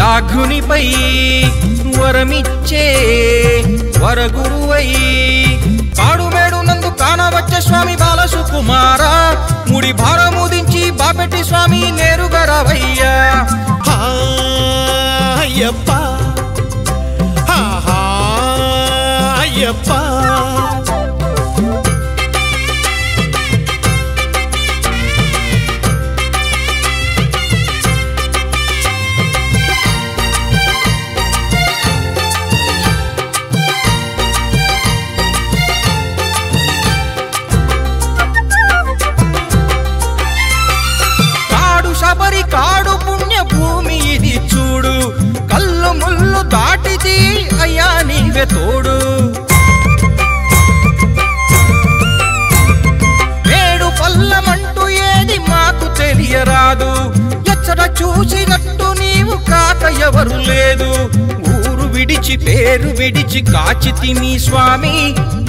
యాఘునిపై వరమిచ్చే వరగురువై పాడుమేడునందు కానవచ్చ స్వామి బాలసుకుమార ముడి భారముదించి బాపెట్టి స్వామి నేరుగా రావయ్యా అయ్యప్ప అయ్యప్ప తోడు ఏడు పల్లమంటూ ఏది మాకు తెలియరాదు ఎచ్చట చూసినట్టు నీవు కాక ఎవరు లేదు ఊరు విడిచి పేరు విడిచి కాచితిమి స్వామి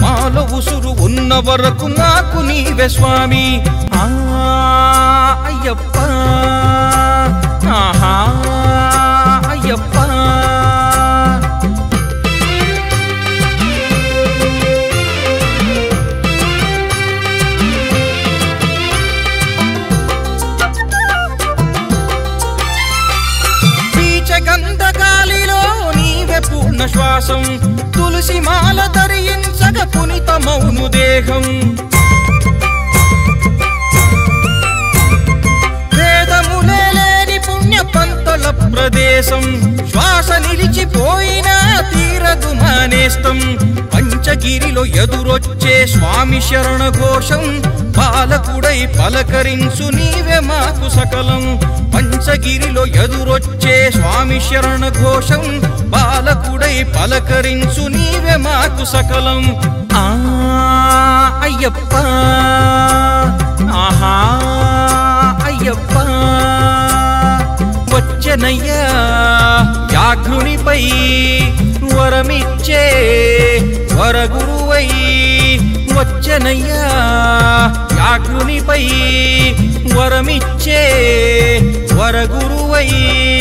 మాలో ఉసురు ఉన్న వరకు నాకు నీవే స్వామి ఆ అయ్యప్ప ఆహా అయ్యప్ప శ్వాసం తులసి మాల ధరించగ పునిత మౌను దేహం వేదములే లేని పుణ్య పంతల ప్రదేశం శ్వాస నిలిచిపోయినా తీరదు మానేస్తం పంచగిరిలో ఎదురొచ్చే స్వామి శరణ ఘోషం పాలకుడై పలకరించు నీవే మాకు సకలం పంచగిరిలో ఎదురొచ్చే స్వామి శరణ ఘోషం పాలకుడై పలకరించు నీవే మాకు సకలం ఆ అయ్యప్ప ఆహా అయ్యప్ప వచ్చనయ్యా యాఘ్రునిపై వరమిచ్చే వరగురువై వచ్చనయ్యా యాఘ్రునిపై వరమిచ్చే వరగురువై